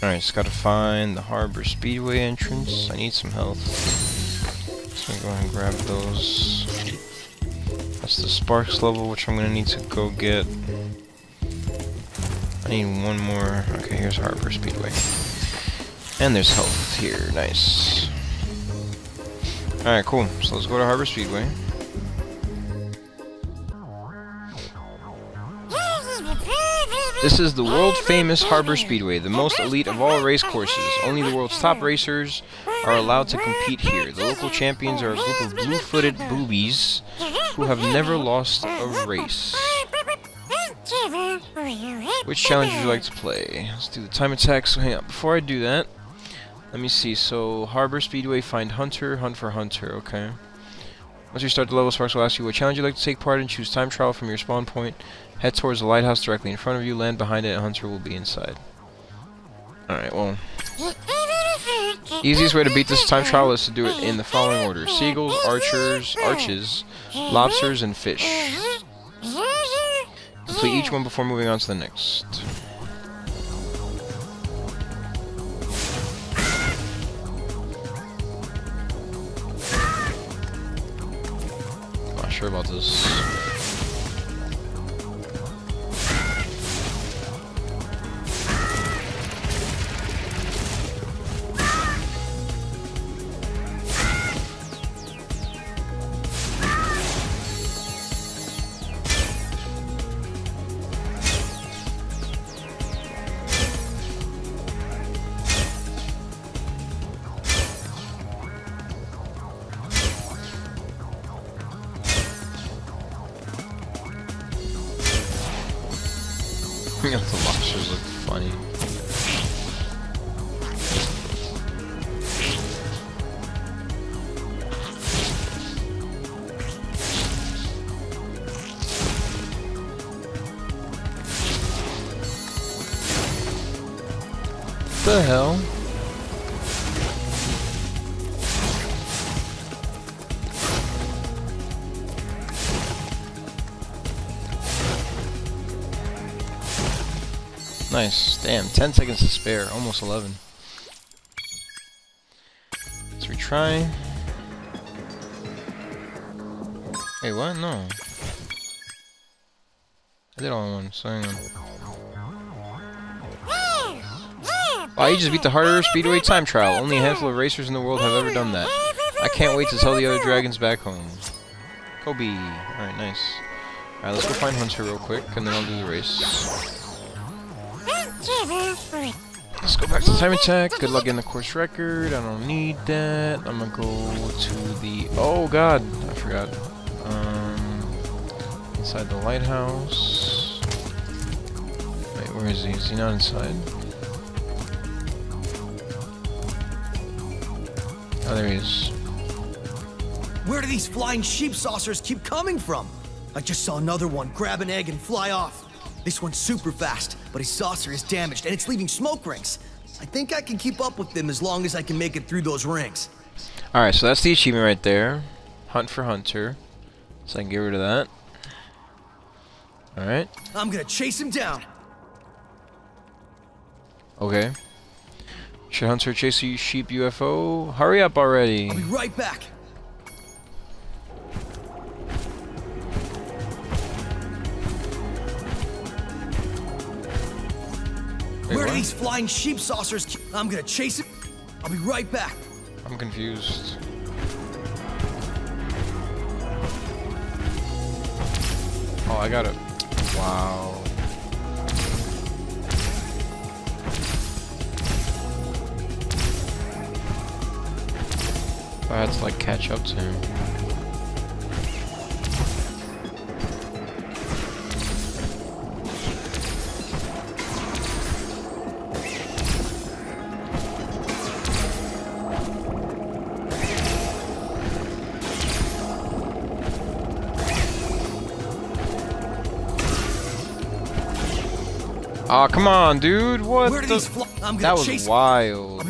Alright, just gotta find the Harbor Speedway entrance. I need some health. So I'm gonna go ahead and grab those. That's the Sparx level, which I'm gonna need to go get. I need one more. Okay, here's Harbor Speedway. And there's health here. Nice. Alright, cool. So let's go to Harbor Speedway. This is the world-famous Harbor Speedway, the most elite of all race courses. Only the world's top racers are allowed to compete here. The local champions are a group of blue-footed boobies who have never lost a race. Which challenge would you like to play? Let's do the time attack, so hang on. Before I do that, let me see. So, Harbor Speedway, find Hunter, hunt for Hunter, okay. Once you start the level, Sparx will ask you what challenge you'd like to take part in. Choose time trial from your spawn point. Head towards the lighthouse directly in front of you, land behind it, and Hunter will be inside. Alright, well. Easiest way to beat this time trial is to do it in the following order. Seagulls, arches, lobsters, and fish. Complete each one before moving on to the next. Not sure about this. The lobsters look funny. What the hell? Nice. Damn, 10 seconds to spare. Almost 11. Let's retry. Wait, what? No. I did all in one, so hang on. Wow, you just beat the Harbor Speedway time trial. Only a handful of racers in the world have ever done that. I can't wait to tell the other dragons back home. Kobe. Alright, nice. Alright, let's go find Hunter real quick, and then I'll do the race. Let's go back to time attack. Good luck in the course record. I don't need that. I'm gonna go to the... Oh god! I forgot. Inside the lighthouse. Wait, where is he? Is he not inside? Oh, there he is. Where do these flying sheep saucers keep coming from? I just saw another one grab an egg and fly off. This one's super fast, but his saucer is damaged and it's leaving smoke rings. I think I can keep up with them as long as I can make it through those rings. Alright, so that's the achievement right there. Hunt for Hunter. So I can get rid of that. Alright. I'm gonna chase him down. Okay. Should Hunter chase a sheep UFO? Hurry up already. I'll be right back. Where are these flying sheep saucers? I'm gonna chase it. I'll be right back. I'm confused. Oh, I got it. Wow. I had to like catch up to him. Aw, oh, come on, dude. What the... That was wild.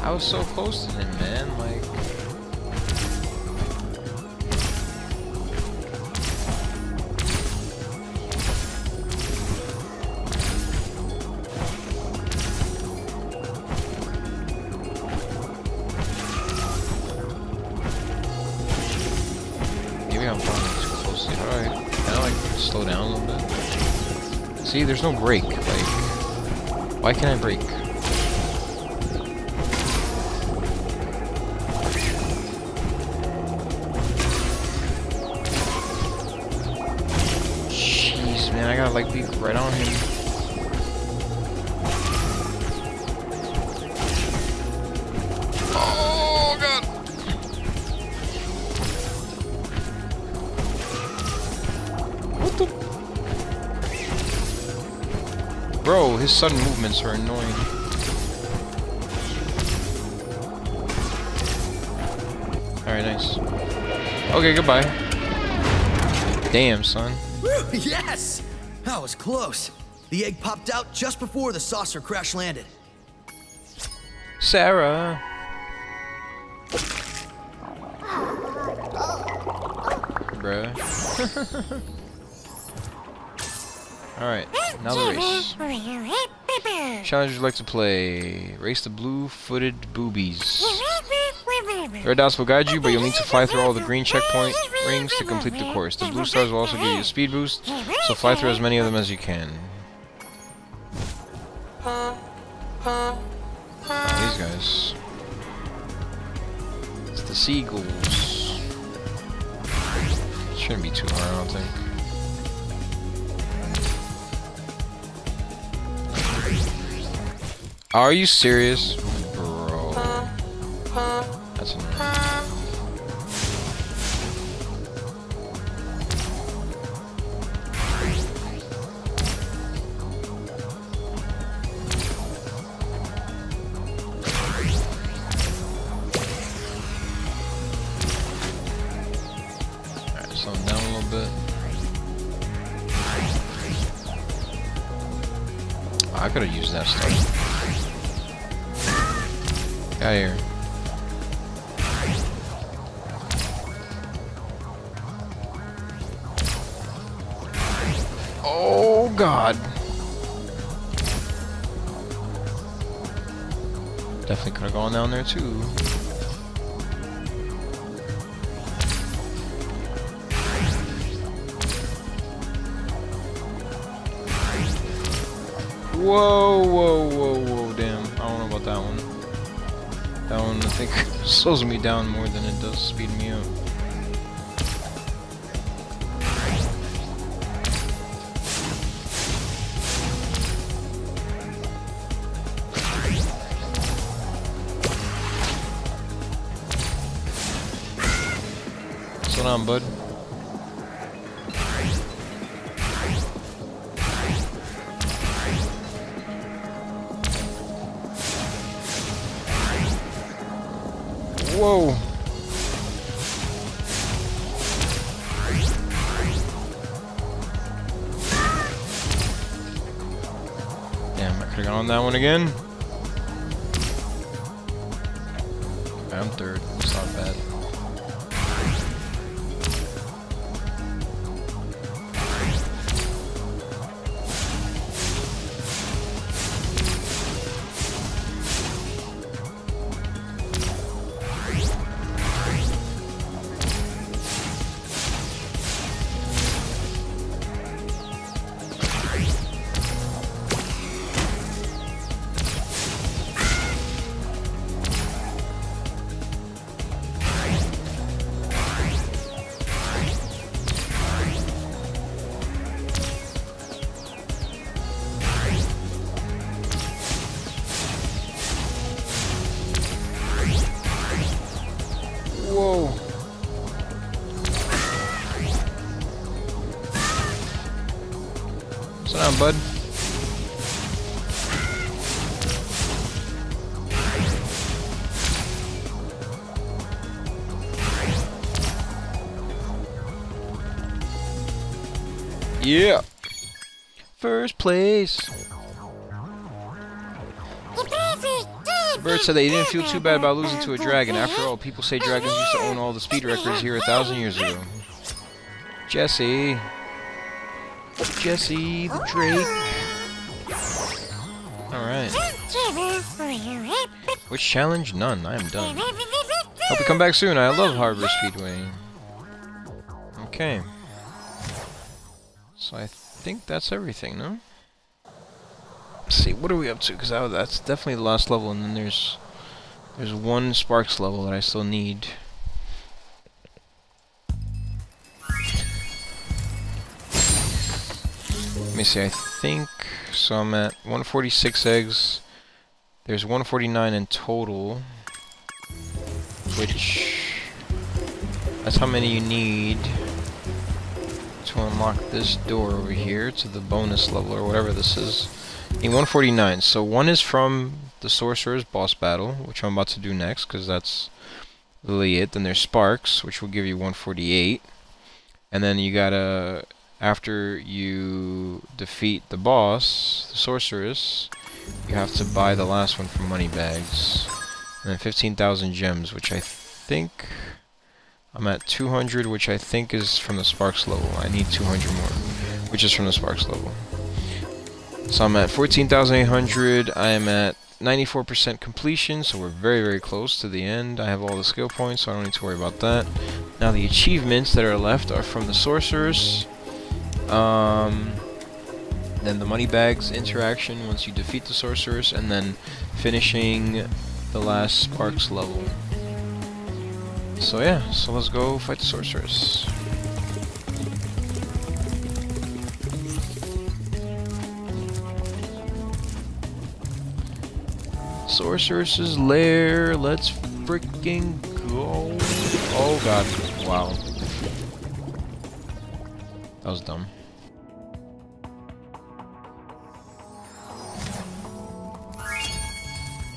I was so close to him, man. Like... think I'm following too closely. Alright. Now I can slow down a little bit. See, there's no brake. Like, why can't I brake? Jeez, man, I gotta like be right on him. Bro, his sudden movements are annoying. Alright, nice. Okay, goodbye. Damn, son. Yes! That was close. The egg popped out just before the saucer crash landed. Sarah! Bruh. Alright, now the race. Challenge would like to play. Race the blue-footed boobies. Red dots will guide you, but you'll need to fly through all the green checkpoint rings to complete the course. The blue stars will also give you a speed boost, so fly through as many of them as you can. These guys. It's the seagulls. Shouldn't be too hard, I don't think. Are you serious? Bro. That's annoying. Alright, slow it down a little bit. Oh, I could have used that stuff. Out of here. Oh god. Definitely could have gone down there too. Whoa, whoa, whoa, whoa, damn. I don't know about that one. That one, I think, slows me down more than it does speed me up. Slow down, bud. Whoa! Damn, I could've gone on that one again. Okay, I'm third. It's not bad. Bud. Yeah. First place. Bert said they didn't feel too bad about losing to a dragon. After all, people say dragons used to own all the speed records here 1,000 years ago. Jesse. Jesse the Drake. Alright. Which challenge? None. I am done. Hope you come back soon. I love Harbor Speedway. Okay. So I think that's everything, no? Let's see, what are we up to? Because that's definitely the last level, and then there's one Sparx level that I still need. Let me see, I think... So I'm at 146 eggs. There's 149 in total. Which... That's how many you need to unlock this door over here to the bonus level, or whatever this is. In 149, so one is from the Sorcerer's boss battle, which I'm about to do next, because that's really it. Then there's Sparx, which will give you 148, and then you gotta, after you defeat the boss, the Sorceress, you have to buy the last one from Moneybags, and then 15,000 gems, which I think I'm at 200, which I think is from the Sparx level. I need 200 more, which is from the Sparx level. So I'm at 14,800, I am at 94% completion, so we're very, very close to the end. I have all the skill points, so I don't need to worry about that. Now the achievements that are left are from the Sorceress, then the Moneybags interaction once you defeat the Sorceress, and then finishing the last Sparx level. So yeah, so let's go fight the Sorceress. Sorceress's lair, let's freaking go. Oh god, wow. That was dumb.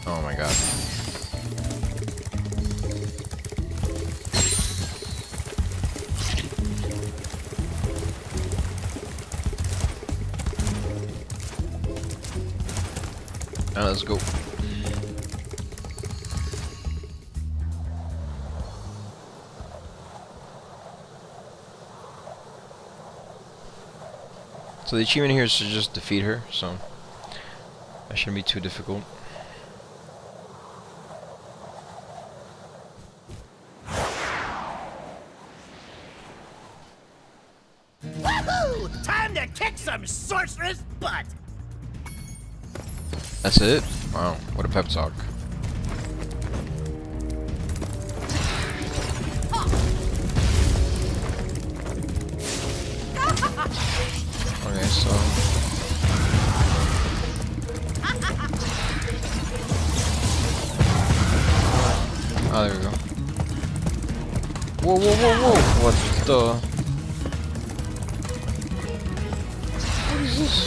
Oh my god. Now let's go. So the achievement here is to just defeat her, so that shouldn't be too difficult. Wahoo! Time to kick some Sorceress butt! That's it? Wow, what a pep talk. Oh, there we go. Whoa, whoa, whoa, whoa! What the? What is this?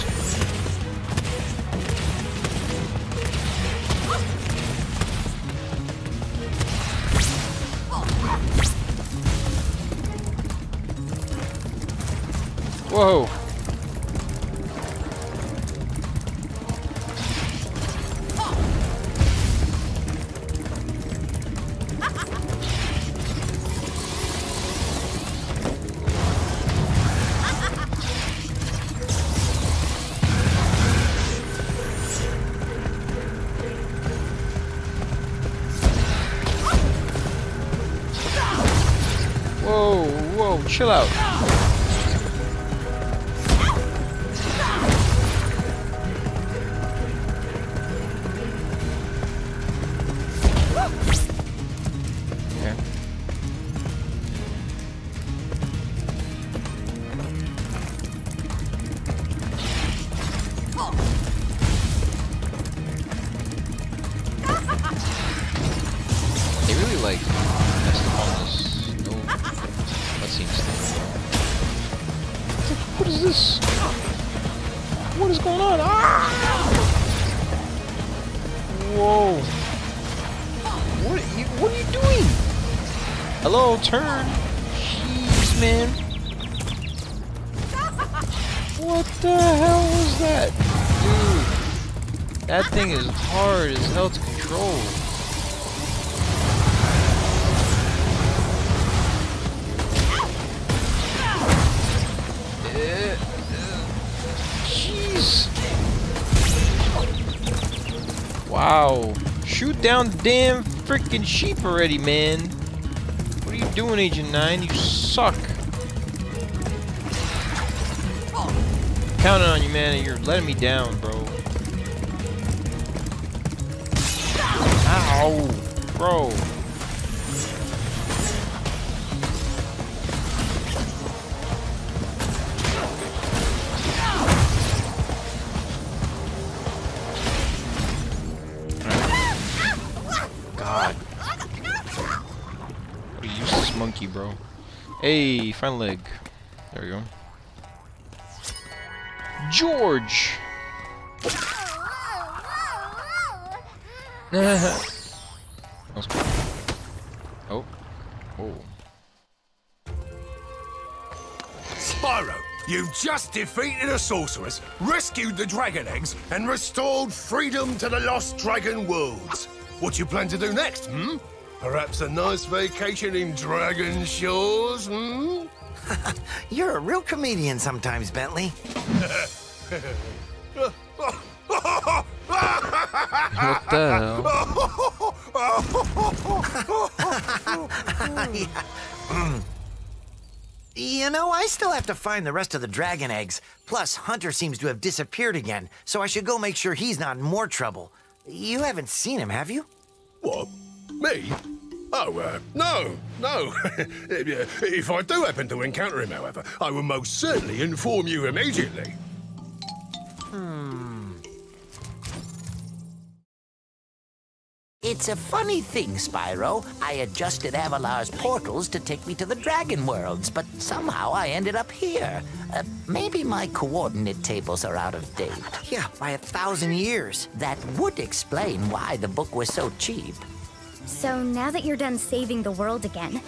Whoa! Chill out. Yeah. They really like messed up on this. What is this? What is going on? Ah! Whoa! What are you doing? Hello, turn. Jeez, man. What the hell was that, dude? That thing is hard as hell to control. Wow. Shoot down the damn freaking sheep already, man. What are you doing, Agent 9? You suck. counting on you, man, and you're letting me down, bro. Ow, bro. Monkey, bro. Hey, front leg. There we go. George. Oh. Oh. Spyro, you've just defeated a sorceress, rescued the dragon eggs, and restored freedom to the lost dragon worlds. What do you plan to do next, hmm? Perhaps a nice vacation in Dragon Shores, hmm? You're a real comedian sometimes, Bentley. What the hell? Yeah. You know, I still have to find the rest of the dragon eggs. Plus, Hunter seems to have disappeared again, so I should go make sure he's not in more trouble. You haven't seen him, have you? What? Me? Oh, no. If I do happen to encounter him, however, I will most certainly inform you immediately. Hmm. It's a funny thing, Spyro. I adjusted Avalar's portals to take me to the Dragon Worlds, but somehow I ended up here. Maybe my coordinate tables are out of date. Yeah, by 1,000 years. That would explain why the book was so cheap. So, now that you're done saving the world again,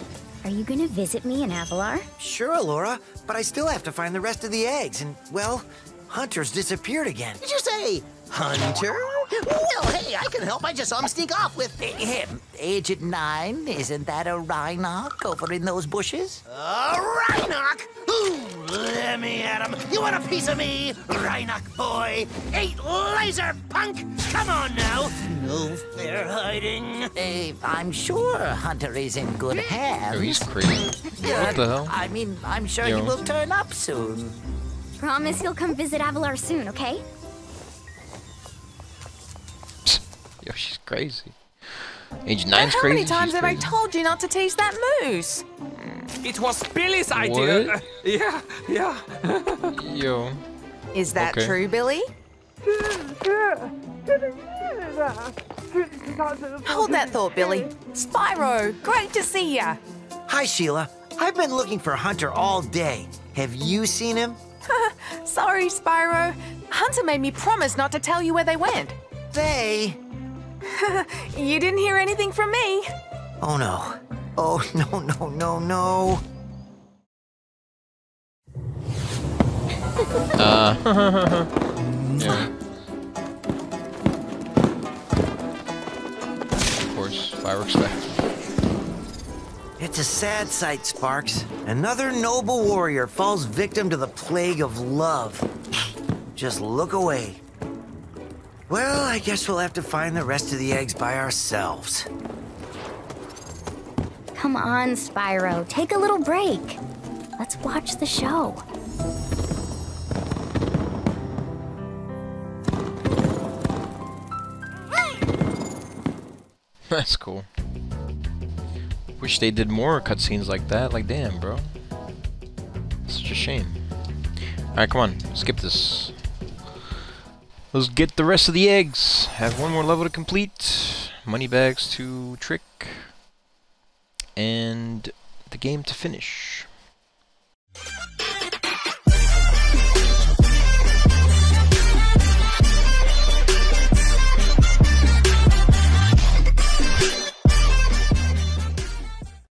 are you gonna visit me in Avalar? Sure, Allura, but I still have to find the rest of the eggs, and, well, Hunter's disappeared again. Did you say Hunter? Well, hey, I can help. I just saw him sneak off with him. Agent 9, isn't that a Rhynoc over in those bushes? A Rhynoc? Ooh, let me at him. You want a piece of me, Rhynoc boy? Eight laser punk? Come on now. No fair hiding. Hey, I'm sure Hunter is in good hands. Oh, he's crazy. What the hell? I mean, I'm sure he will turn up soon. Promise he'll come visit Avalar soon, okay? Yo, she's crazy. Age 9's crazy. How many times have I told you not to taste that mousse? It was Billy's idea. Yeah. Yo. Is that true, Billy? Hold that thought, Billy. Spyro, great to see ya. Hi, Sheila. I've been looking for Hunter all day. Have you seen him? Sorry, Spyro. Hunter made me promise not to tell you where they went. They? You didn't hear anything from me. Oh, no. Oh, no. Yeah. Of course, fireworks back. It's a sad sight, Sparx. Another noble warrior falls victim to the plague of love. Just look away. Well, I guess we'll have to find the rest of the eggs by ourselves. Come on, Spyro. Take a little break. Let's watch the show. That's cool. Wish they did more cutscenes like that. Like, damn, bro. Such a shame. Alright, come on. Skip this. Let's get the rest of the eggs. Have one more level to complete. Moneybags to trick. And the game to finish.